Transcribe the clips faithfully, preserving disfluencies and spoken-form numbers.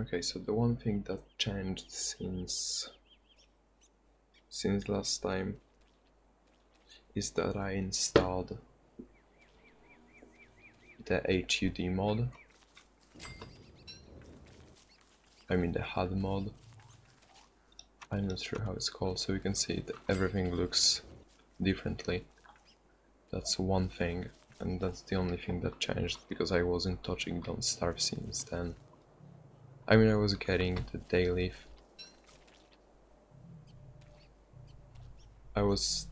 Okay, so the one thing that changed since since last time is that I installed the H U D mod. I mean the H U D mod. I'm not sure how it's called, so you can see that everything looks differently. That's one thing, and that's the only thing that changed, because I wasn't touching Don't Starve since then. I mean, I was getting the Dayleaf. I was...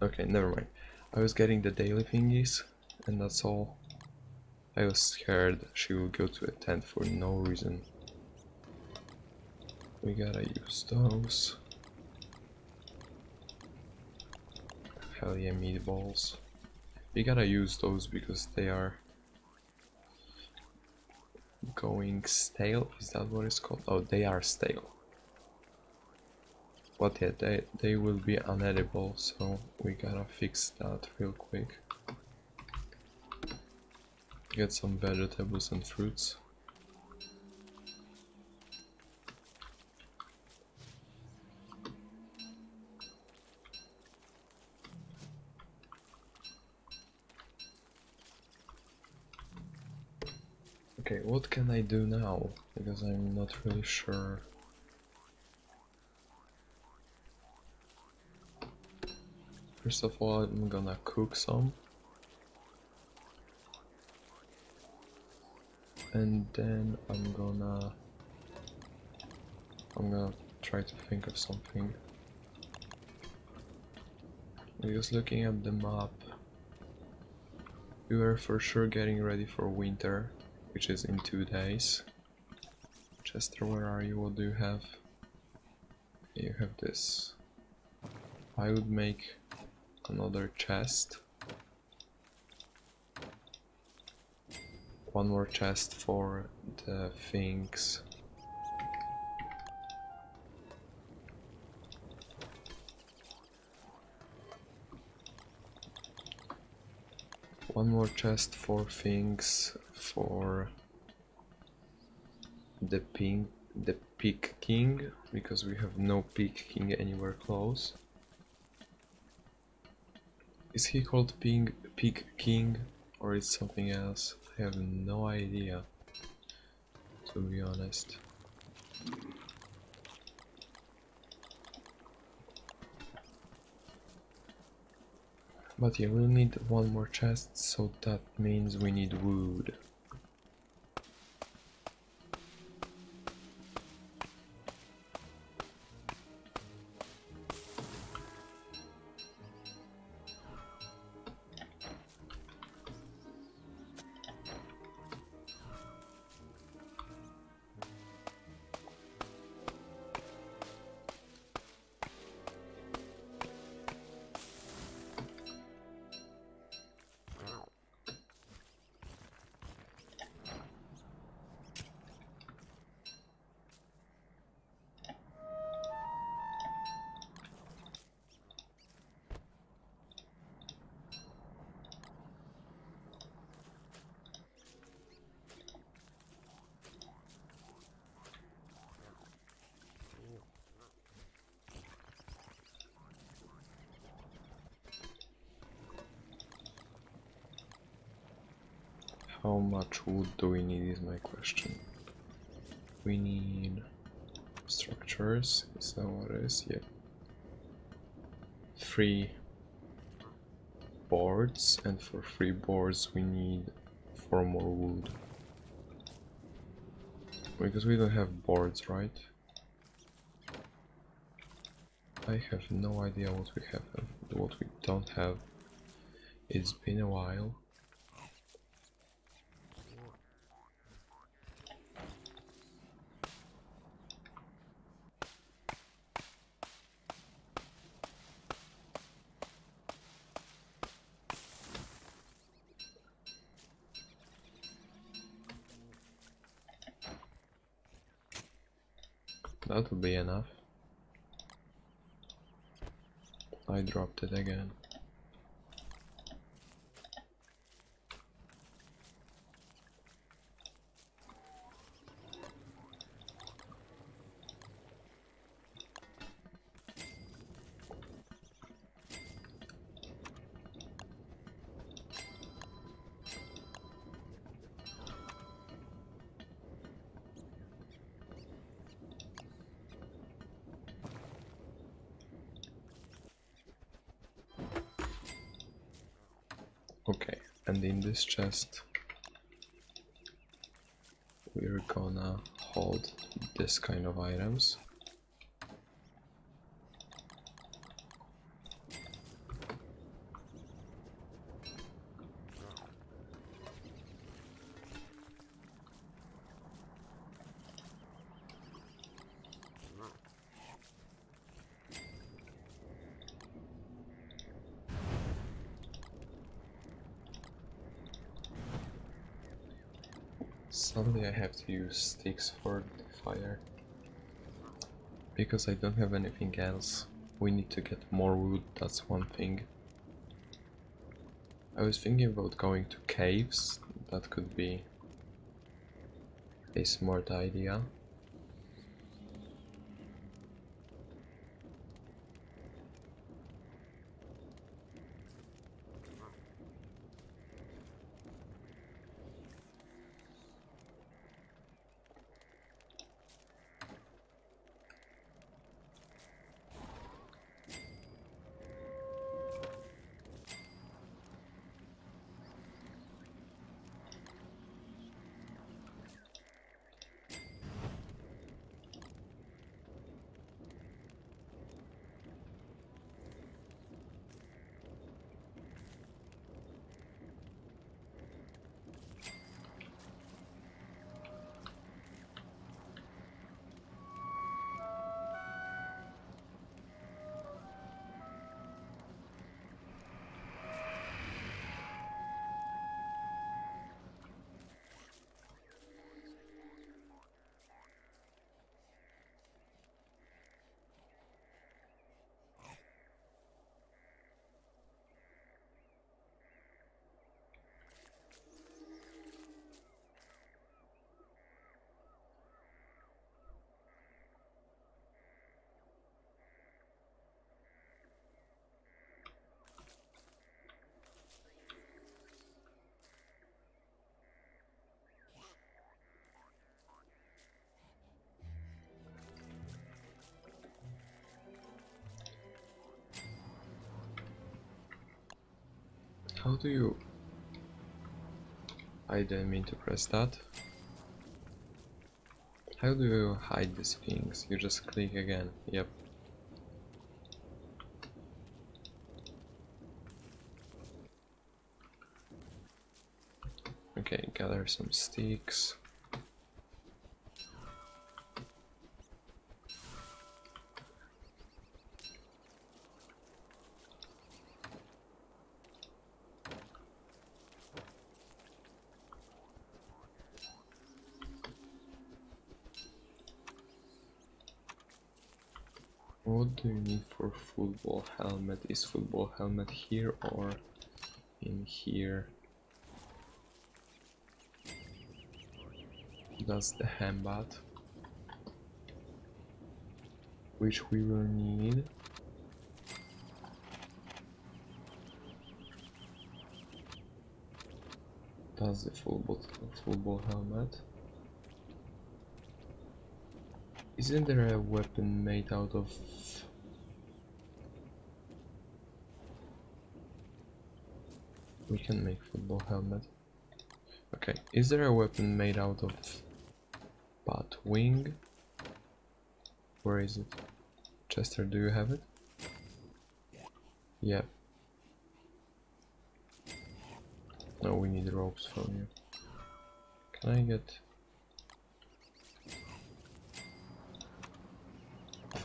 okay, never mind. I was getting the daily thingies, and that's all. I was scared she would go to a tent for no reason. We gotta use those. Hell yeah, meatballs. We gotta use those because they are going stale. Is that what it's called? Oh, they are stale. But yeah, they, they will be unedible, so we gotta fix that real quick. Get some vegetables and fruits. Okay, what can I do now? Because I'm not really sure. First of all, I'm gonna cook some. And then I'm gonna... I'm gonna try to think of something. Because looking at the map, we were for sure getting ready for winter, which is in two days. Chester, where are you? What do you have? You have this. I would make another chest, one more chest for the things. One more chest for things for the pig, the pig king, because we have no pig king anywhere close. Is he called pig, pig king, or is something else? I have no idea, to be honest. But yeah, we'll need one more chest, so that means we need wood. How much wood do we need is my question. We need structures, is that what it is? Yep. Three boards, and for three boards we need four more wood. Because we don't have boards, right? I have no idea what we have and what we don't have. It's been a while. That'll be enough. I dropped it again. Okay, and in this chest we're gonna hold this kind of items. Suddenly I have to use sticks for the fire, because I don't have anything else. We need to get more wood, that's one thing. I was thinking about going to caves, that could be a smart idea. How do you... I didn't mean to press that. How do you hide these things? You just click again, yep. Okay, gather some sticks. What do you need for football helmet? Is football helmet here or in here? That's the hambat, which we will need. That's the football football helmet. Isn't there a weapon made out of... We can make football helmet. Okay, is there a weapon made out of bat wing? Where is it? Chester, do you have it? Yeah. No, we need ropes from you. Can I get...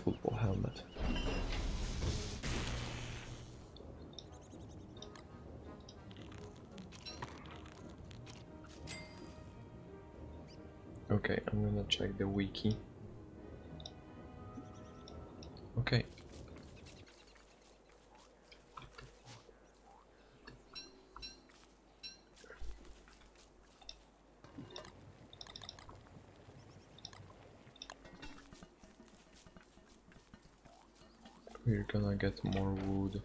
football helmet. Okay, I'm gonna check the wiki. Okay. We're gonna get more wood.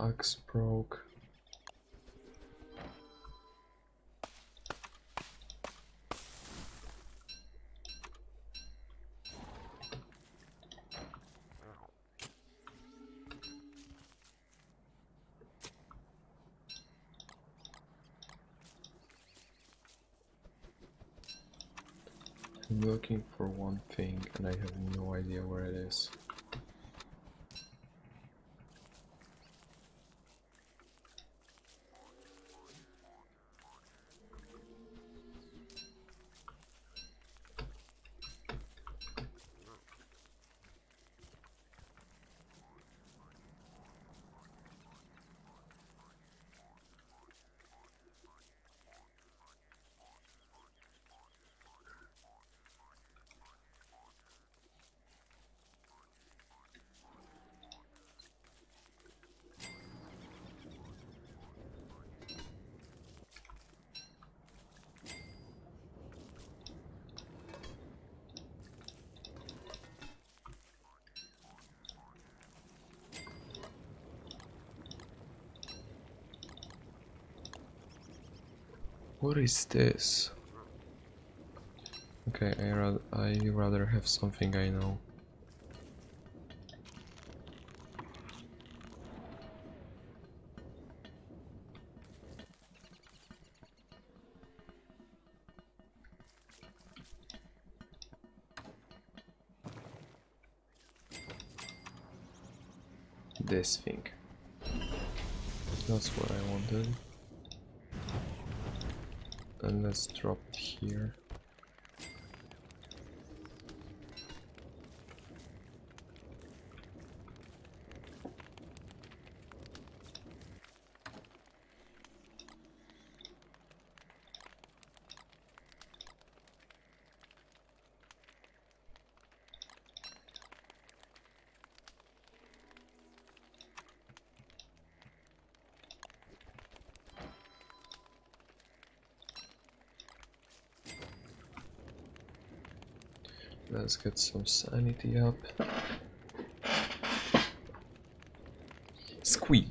axe broke. I'm looking for one thing and I have no idea where it is. What is this? Okay, I rather I rather have something I know. This thing. That's what I wanted. And let's drop it here. Let's get some sanity up. Squeak.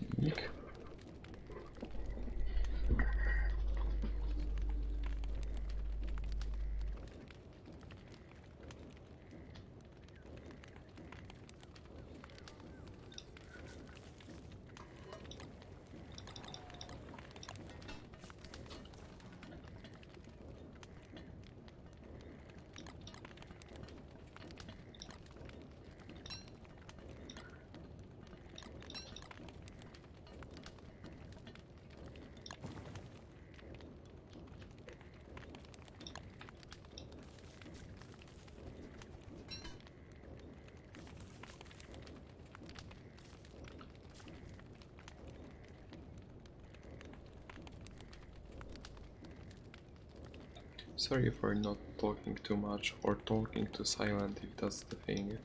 Sorry for not talking too much or talking too silent if that's the thing.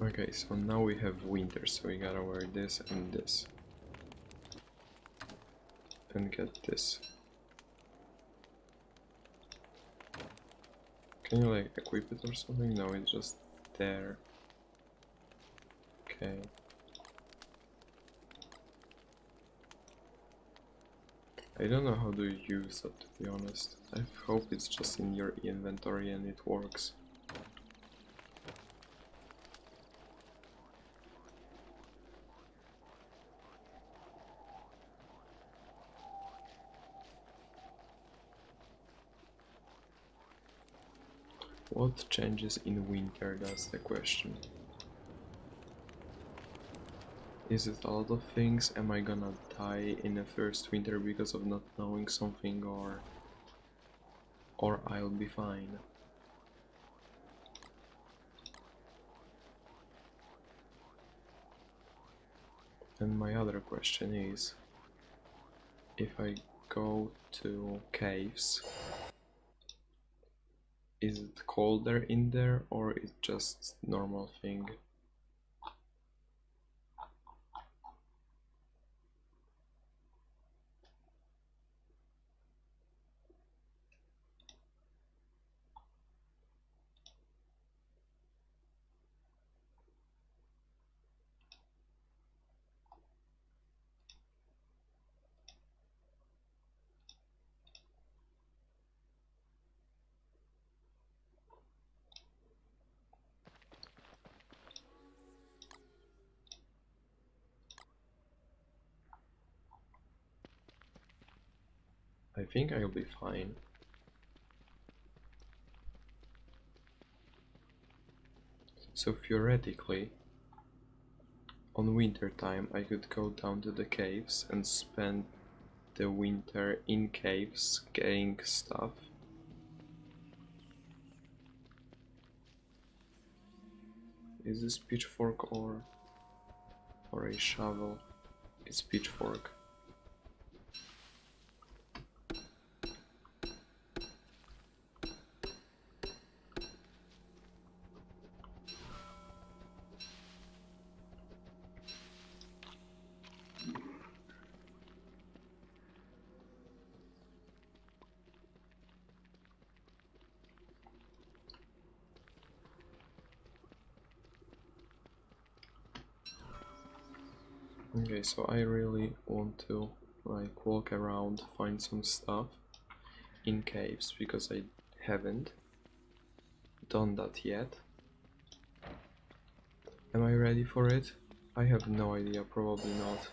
Okay, so now we have winter, so we gotta wear this and this. And get this. Can you like equip it or something? No, it's just there. Okay. I don't know how to use that, to be honest. I hope it's just in your inventory and it works. What changes in winter, that's the question. Is it a lot of things? Am I gonna die in the first winter because of not knowing something, or or I'll be fine? And my other question is, if I go to caves, is it colder in there or is it just normal thing? I think I'll be fine. So theoretically, on winter time I could go down to the caves and spend the winter in caves getting stuff. Is this pitchfork or or a shovel? It's pitchfork. Okay, so I really want to like walk around, find some stuff in caves because I haven't done that yet. Am I ready for it? I have no idea, probably not.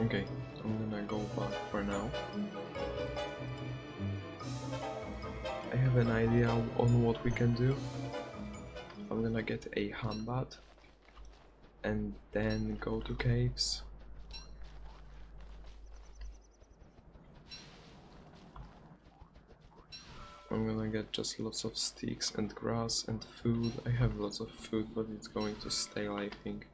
Okay, I'm gonna go back for now. I have an idea on what we can do. I'm gonna get a hambat and then go to caves. I'm gonna get just lots of sticks and grass and food. I have lots of food, but it's going to stale, I think.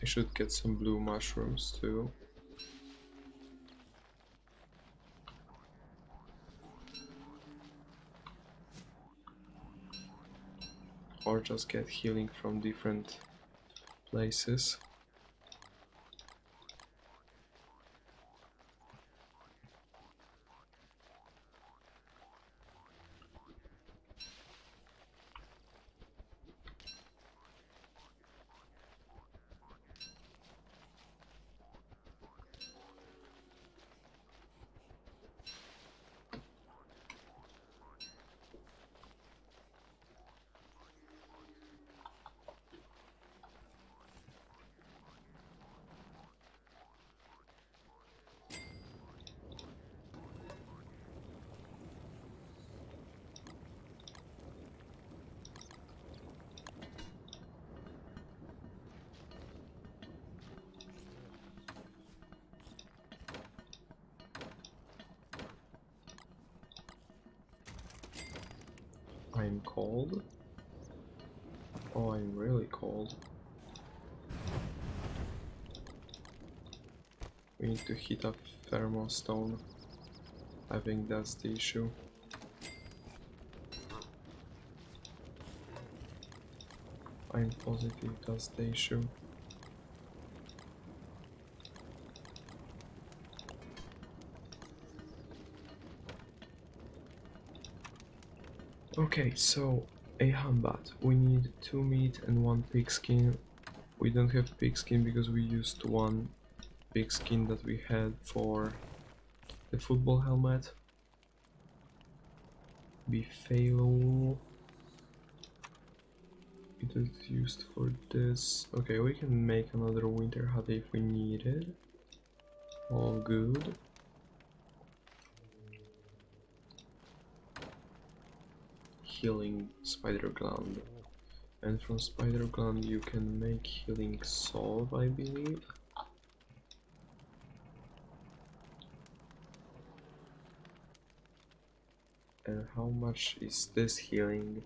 I should get some blue mushrooms too. Or just get healing from different places. I'm cold. Oh, I'm really cold. We need to heat up thermostone. I think that's the issue. I'm positive that's the issue. Okay, so a hambat. We need two meat and one pig skin. We don't have pig skin because we used one pig skin that we had for the football helmet. Buffalo. It was used for this. Okay, we can make another winter hut if we need it. All good. Healing spider gland, and from spider gland you can make healing salve, I believe. And how much is this healing?